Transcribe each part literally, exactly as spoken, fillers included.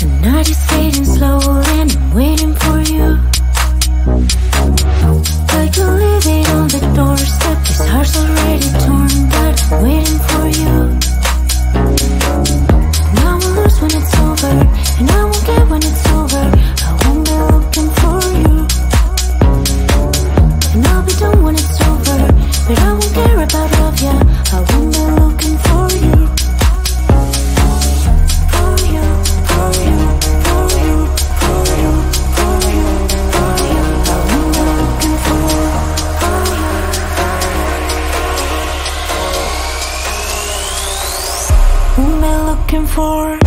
The night is fading slow and I'm waiting for you. But you leave it on the doorstep. This heart's already torn, but I'm waiting for you. And I will lose when it's over, and I won't get when it's over. I won't be looking for you. And I'll be done when it's over, but I won't care about love, yeah. I won't be looking for you. Looking for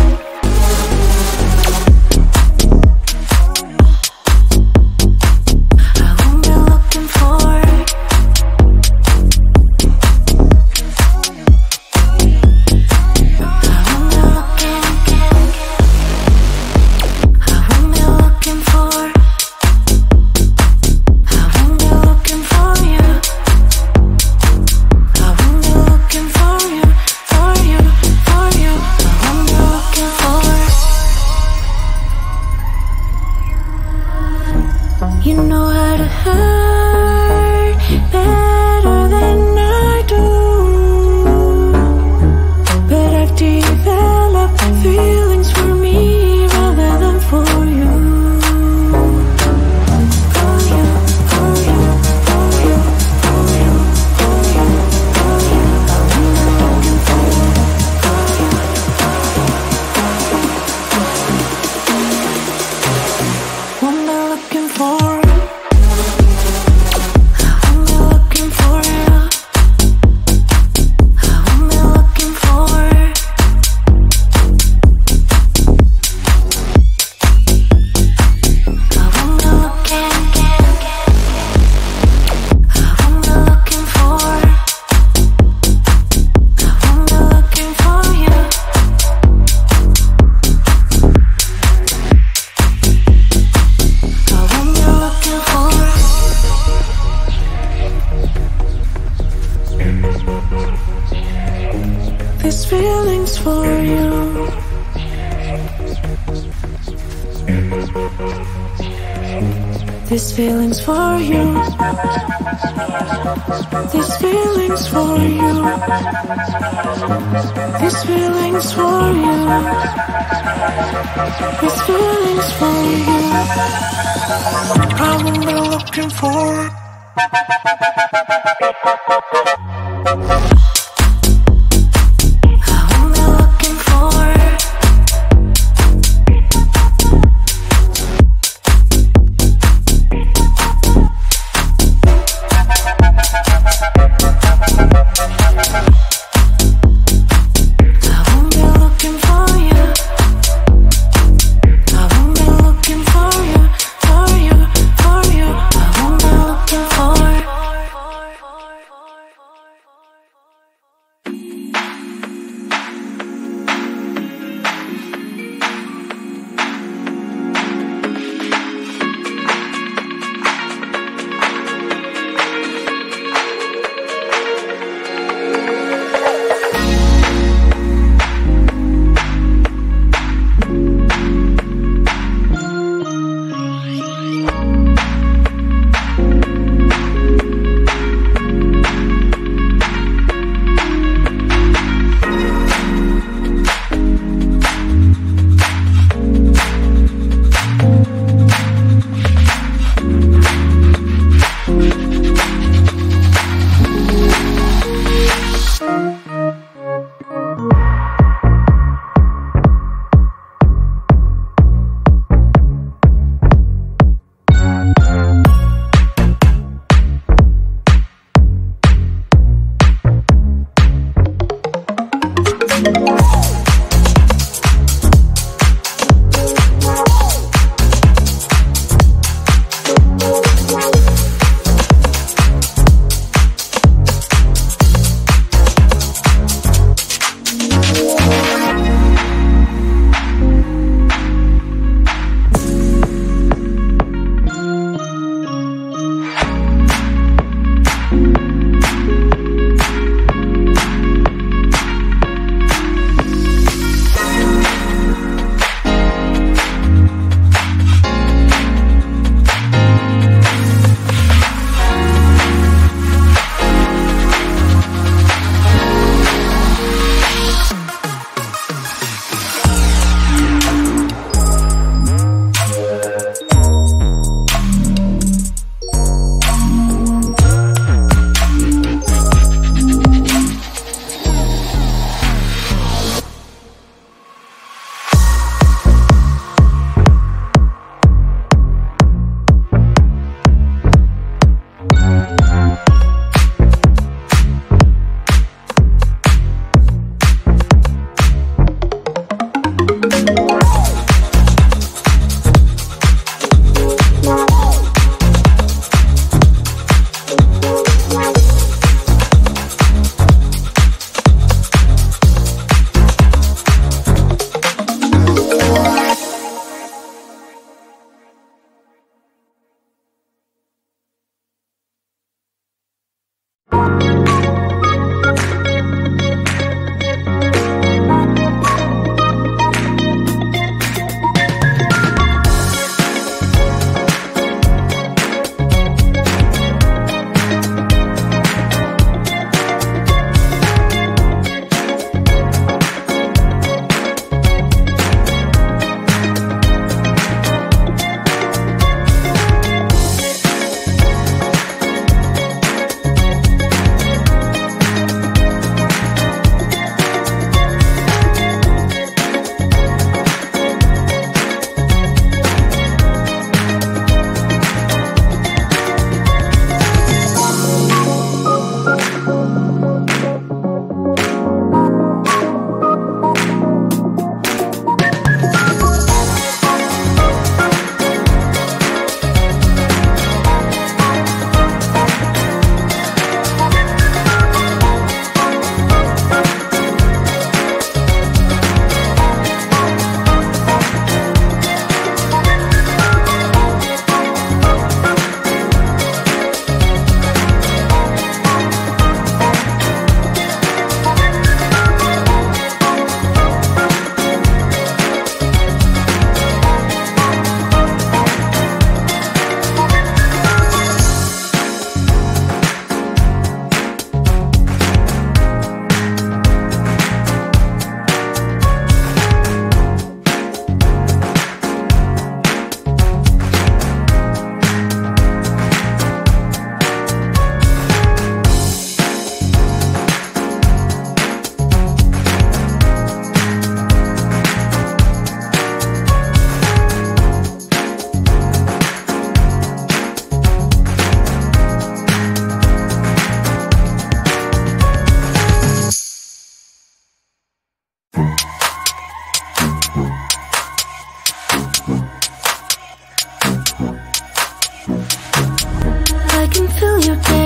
these feelings for you, these feelings for you, these feelings for you, these feelings for you. I won't be looking for.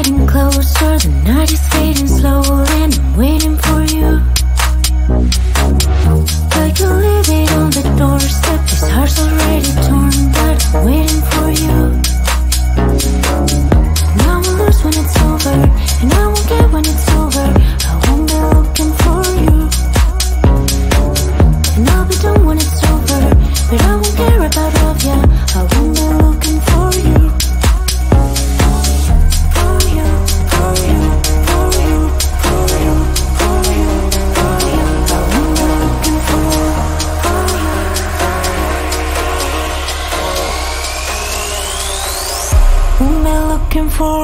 getting closer, the night is fading slow, and I'm waiting for you. Like you leave it on the doorstep, this heart's already torn, but I'm waiting for you. Now I'll lose when it's over, and I won't get when it's over, I won't be looking for you. And I'll be done when it's over, but I won't care about love, yeah, I won't be looking for you. Looking for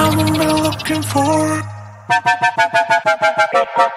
I won't be looking for.